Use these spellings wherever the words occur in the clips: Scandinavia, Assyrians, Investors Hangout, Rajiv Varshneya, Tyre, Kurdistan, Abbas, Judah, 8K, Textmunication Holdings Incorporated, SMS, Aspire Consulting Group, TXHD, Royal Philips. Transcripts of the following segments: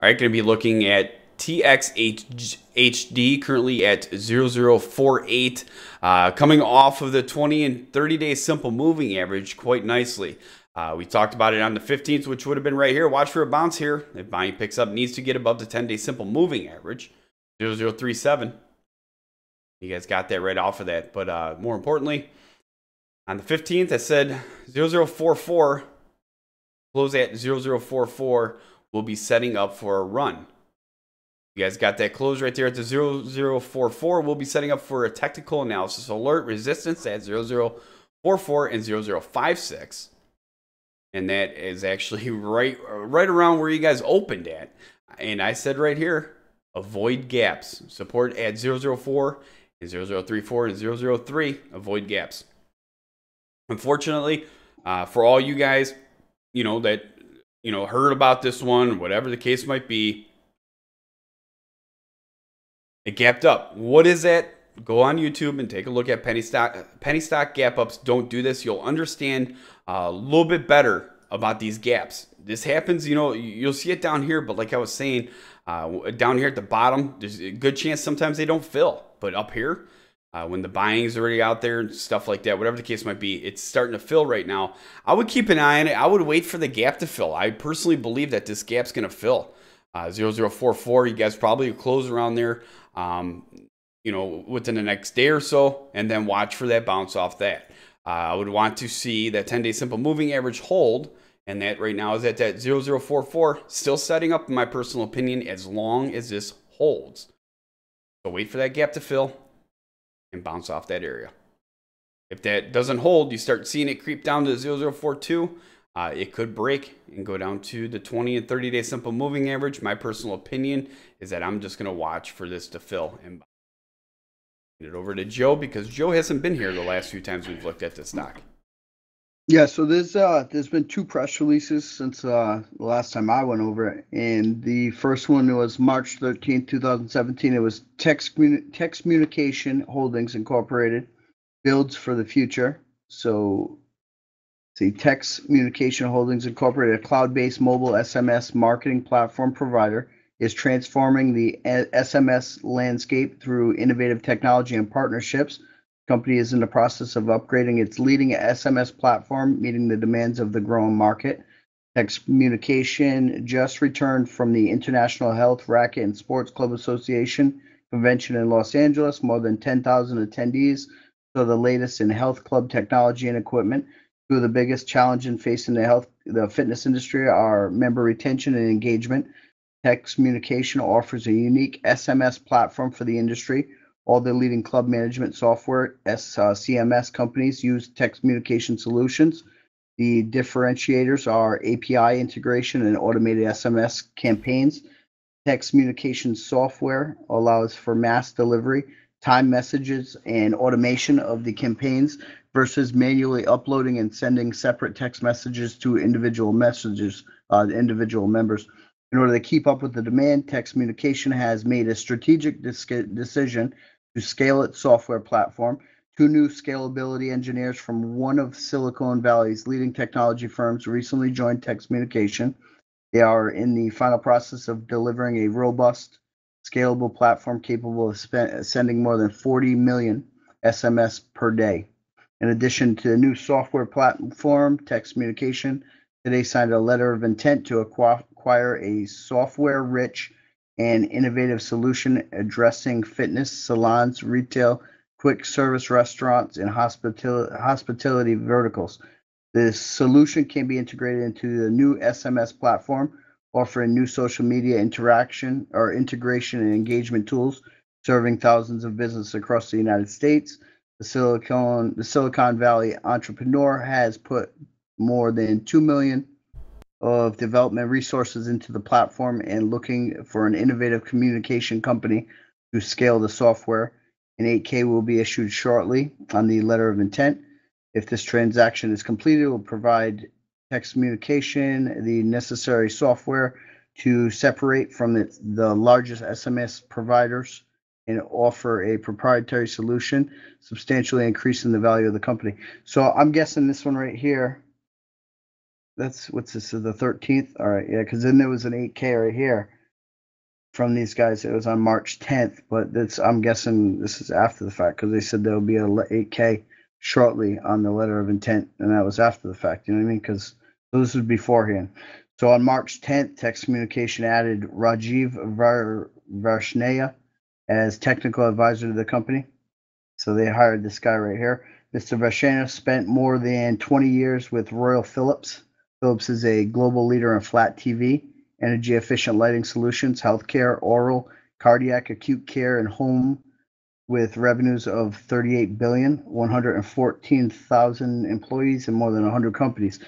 All right, going to be looking at TXHD currently at 0048, coming off of the 20 and 30-day simple moving average quite nicely. We talked about it on the 15th, which would have been right here. Watch for a bounce here. If buying picks up, needs to get above the 10-day simple moving average, 0037. You guys got that right off of that. But more importantly, on the 15th, I said 0044, close at 0044, we'll be setting up for a run. You guys got that close right there at the 0044. We'll be setting up for a technical analysis alert, resistance at 0044 and 0056. And that is actually right around where you guys opened at. And I said right here, avoid gaps. Support at 004 and 0034 and 003. Avoid gaps. Unfortunately, for all you guys, that, heard about this one, whatever the case might be, it gapped up. What is that? Go on YouTube and take a look at penny stock gap ups. Don't do this. You'll understand a little bit better about these gaps. This happens, you'll see it down here. But like I was saying, down here at the bottom, there's a good chance sometimes they don't fill. But up here, when the buying's already out there and stuff like that, whatever the case might be, it's starting to fill right now. I would keep an eye on it. I would wait for the gap to fill. I personally believe that this gap's going to fill. 0044, you guys probably close around there, within the next day or so, and then watch for that bounce off that. I would want to see that 10-day simple moving average hold, and that right now is at that 0044, still setting up, in my personal opinion, as long as this holds. So wait for that gap to fill and bounce off that area. If that doesn't hold, you start seeing it creep down to 0042. It could break and go down to the 20 and 30-day simple moving average. My personal opinion is that I'm just going to watch for this to fill and get it over to Joe, because Joe hasn't been here the last few times we've looked at this stock. Yeah, so there's been two press releases since the last time I went over it. And the first one was March 13, 2017. It was Textmunication Holdings Incorporated, Builds for the Future. So the Textmunication Holdings Incorporated, a cloud-based mobile SMS marketing platform provider, is transforming the SMS landscape through innovative technology and partnerships. The company is in the process of upgrading its leading SMS platform, meeting the demands of the growing market. Textmunication just returned from the International Health, Racket, and Sports Club Association convention in Los Angeles, more than 10,000 attendees, so the latest in health club technology and equipment. Two of the biggest challenges facing the fitness industry are member retention and engagement. Textmunication offers a unique SMS platform for the industry. All the leading club management software CMS companies use Textmunication solutions. The differentiators are API integration and automated SMS campaigns. Textmunication software allows for mass delivery, time messages, and automation of the campaigns versus manually uploading and sending separate text messages to individual members. In order to keep up with the demand, Textmunication has made a strategic decision to scale its software platform. Two new scalability engineers from one of Silicon Valley's leading technology firms recently joined Textmunication. They are in the final process of delivering a robust, scalable platform capable of sending more than 40 million SMS per day. In addition to the new software platform, Textmunication today signed a letter of intent to acquire a software-rich and innovative solution addressing fitness, salons, retail, quick service restaurants, and hospitality verticals. This solution can be integrated into the new SMS platform, offering new social media integration and engagement tools, serving thousands of businesses across the United States. The Silicon Valley entrepreneur has put more than 2 million of development resources into the platform and looking for an innovative communication company to scale the software. An 8K will be issued shortly on the letter of intent. If this transaction is completed, it will provide Textmunication the necessary software to separate from the largest SMS providers and offer a proprietary solution, substantially increasing the value of the company. So I'm guessing this one right here, that's, what's this, the 13th? All right, yeah, because then there was an 8K right here. from these guys. It was on March 10th, but it's, I'm guessing this is after the fact, because they said there will be a 8K shortly on the letter of intent, and that was after the fact. You know what I mean? Because this was beforehand. So on March 10th, Textmunication added Rajiv Varshneya as technical advisor to the company. So they hired this guy right here. Mr. Varshneya spent more than 20 years with Royal Philips. Philips is a global leader in flat TV, energy-efficient lighting solutions, healthcare, oral, cardiac, acute care, and home, with revenues of $38 billion, 114,000 employees, and more than 100 companies.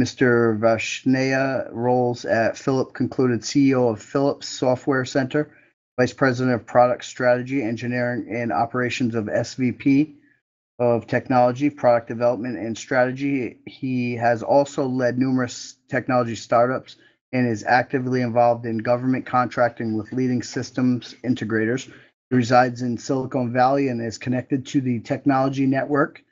Mr. Varshneya roles at Philips concluded CEO of Philips Software Center, Vice President of Product Strategy, Engineering, and Operations of SVP of Technology, Product Development, and Strategy. He has also led numerous technology startups and is actively involved in government contracting with leading systems integrators. He resides in Silicon Valley and is connected to the technology network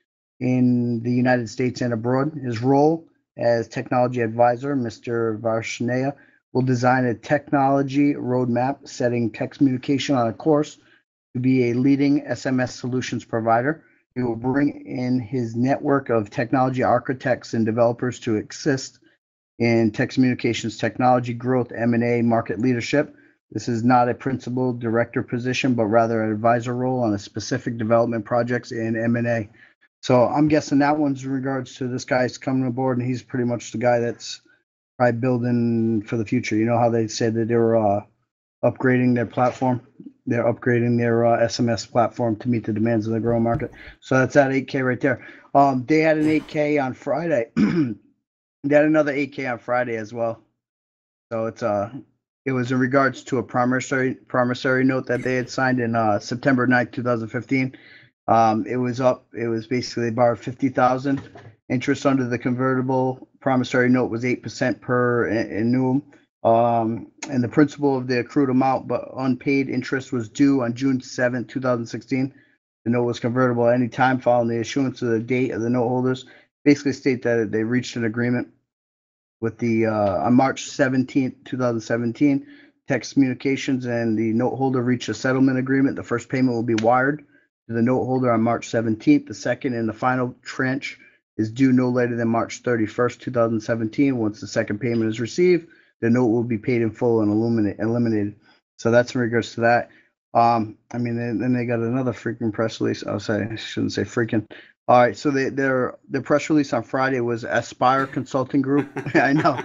in the United States and abroad. His role as technology advisor, Mr. Varshneya will design a technology roadmap, setting Textmunication on a course to be a leading SMS solutions provider. He will bring in his network of technology architects and developers to assist in Textmunication's technology growth, M&A, market leadership. This is not a principal director position, but rather an advisor role on a specific development projects in M&A. So I'm guessing that one's in regards to this guy's coming aboard, and he's pretty much the guy that's probably building for the future. You know how they said that they were upgrading their platform? They're upgrading their SMS platform to meet the demands of the growing market. So that's that 8K right there. They had an 8K on Friday. They had another 8K on Friday as well. So it's it was in regards to a promissory note that they had signed in September 9th, 2015. It was up. It was basically they borrowed $50,000. Interest under the convertible promissory note was 8% per annum. And the principal of the accrued amount but unpaid interest was due on June 7, 2016. The note was convertible at any time following the issuance of the date of the note holders. Basically state that they reached an agreement with the on March 17, 2017. Textmunications and the note holder reached a settlement agreement. The first payment will be wired to the note holder on March 17th. The second and the final tranche is due no later than March 31st, 2017. Once the second payment is received, the note will be paid in full and eliminated. So that's in regards to that. I mean, then they got another freaking press release. Oh, sorry, I shouldn't say freaking. All right, so their press release on Friday was Aspire Consulting Group. I know.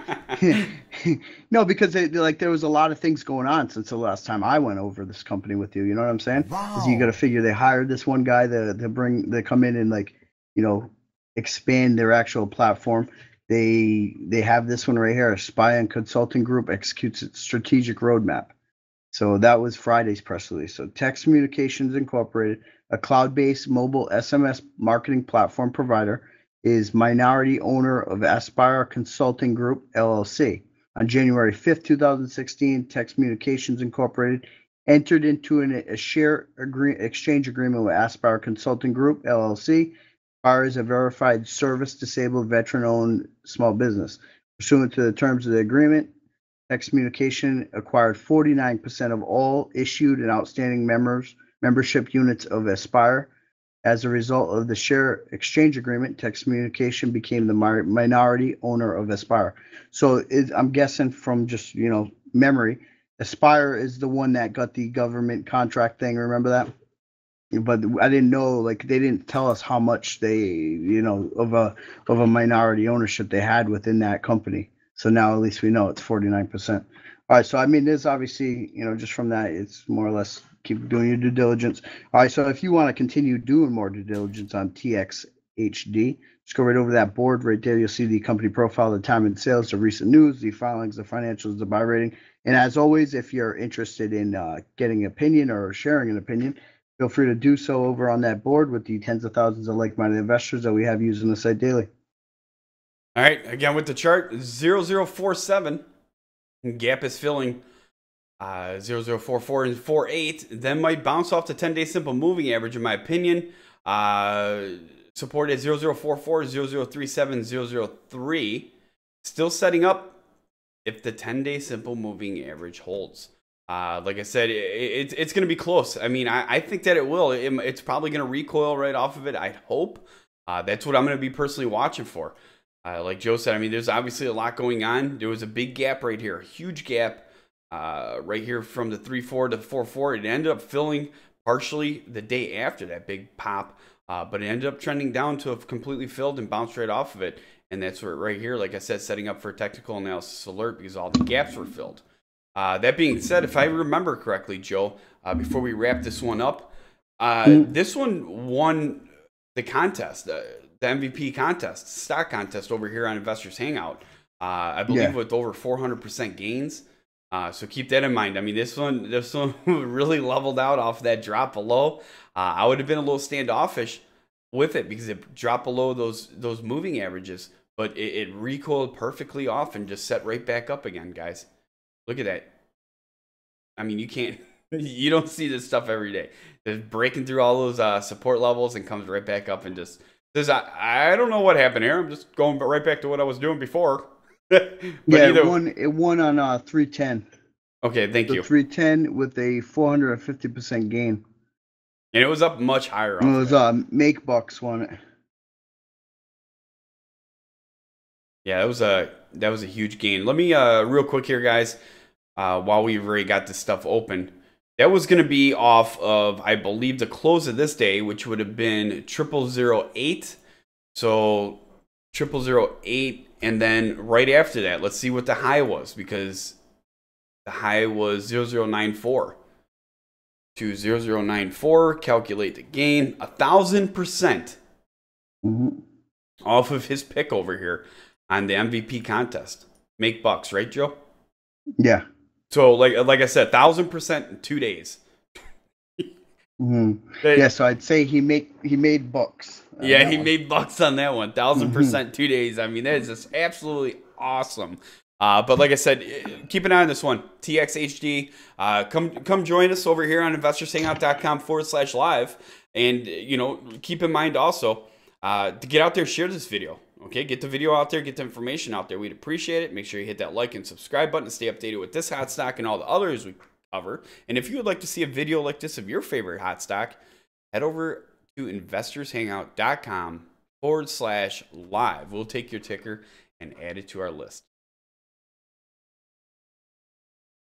No, because there was a lot of things going on since the last time I went over this company with you. You know what I'm saying? Wow. You got to figure they hired this one guy to come in and expand their actual platform. They have this one right here. Aspire Consulting Group executes its strategic roadmap. So that was Friday's press release. So Textmunications Incorporated, a cloud-based mobile SMS marketing platform provider, is minority owner of Aspire Consulting Group, LLC. On January 5th, 2016, Textmunications Incorporated entered into a share exchange agreement with Aspire Consulting Group, LLC, as a verified service-disabled veteran-owned small business. Pursuant to the terms of the agreement, Textmunication acquired 49% of all issued and outstanding membership units of Aspire. As a result of the share exchange agreement, Textmunication became the minority owner of Aspire. So I'm guessing from just, memory, Aspire is the one that got the government contract thing. Remember that? But I didn't know, they didn't tell us how much they, of a minority ownership they had within that company. So now at least we know it's 49%. All right, so I mean, there's obviously, just from that, it's more or less keep doing your due diligence. All right, so if you want to continue doing more due diligence on TXHD, just go right over that board right there. You'll see the company profile, the time and sales, the recent news, the filings, the financials, the buy rating. And as always, if you're interested in getting an opinion or sharing an opinion, feel free to do so over on that board with the tens of thousands of like-minded investors that we have using the site daily. All right, again with the chart, 0047, gap is filling 0044 and 48, then might bounce off the 10-day simple moving average in my opinion. Support at 0044, 0037, 003, still setting up if the 10-day simple moving average holds. Like I said, it's going to be close. I mean, I think that it will. It's probably going to recoil right off of it, I hope. That's what I'm going to be personally watching for. Like Joe said, I mean, there's obviously a lot going on. There was a big gap right here, a huge gap right here from the 3.4 to 4.4. It ended up filling partially the day after that big pop, but it ended up trending down to have completely filled and bounced right off of it. And that's where, right here, like I said, setting up for a technical analysis alert because all the gaps were filled. That being said, if I remember correctly, Joe, before we wrap this one up, this one won the contest, the MVP contest, stock contest over here on Investors Hangout. I believe with over 400% gains. So keep that in mind. I mean, this one really leveled out off that drop below. I would have been a little standoffish with it because it dropped below those moving averages, but it recoiled perfectly off and just set right back up again, guys. Look at that. I mean, you don't see this stuff every day. It's breaking through all those support levels and comes right back up and just, I don't know what happened here. I'm just going right back to what I was doing before. But yeah, it won on 310. Okay, thank you. 310 with a 450% gain. And it was up much higher. It was Make Bucks won it. Yeah, that was a huge gain. Let me real quick here, guys. While we've already got this stuff open, that was going to be off of, I believe, the close of this day, which would have been 0008. So 0008, and then right after that, let's see what the high was, because the high was 0094. To 0094, calculate the gain, 1,000% off of his pick over here on the MVP contest. Make Bucks, right, Joe? Yeah. So, like I said, 1,000% in 2 days. Yeah. So I'd say he made bucks. Yeah, he made bucks on that one. 1,000% 2 days. I mean, that is just absolutely awesome. But like I said, keep an eye on this one. TXHD. Come join us over here on investorshangout.com/live. And, you know, keep in mind also to get out there, share this video. Okay, get the video out there, get the information out there. We'd appreciate it. Make sure you hit that like and subscribe button to stay updated with this hot stock and all the others we cover. And if you would like to see a video like this of your favorite hot stock, head over to investorshangout.com/live. We'll take your ticker and add it to our list.